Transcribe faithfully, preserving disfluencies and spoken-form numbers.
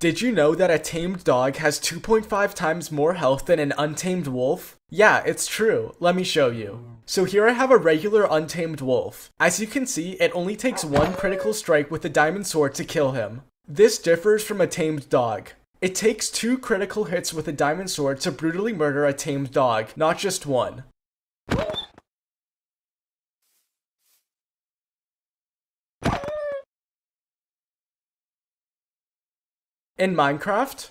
Did you know that a tamed dog has two point five times more health than an untamed wolf? Yeah, it's true. Let me show you. So here I have a regular untamed wolf. As you can see, it only takes one critical strike with a diamond sword to kill him. This differs from a tamed dog. It takes two critical hits with a diamond sword to brutally murder a tamed dog, not just one. In Minecraft,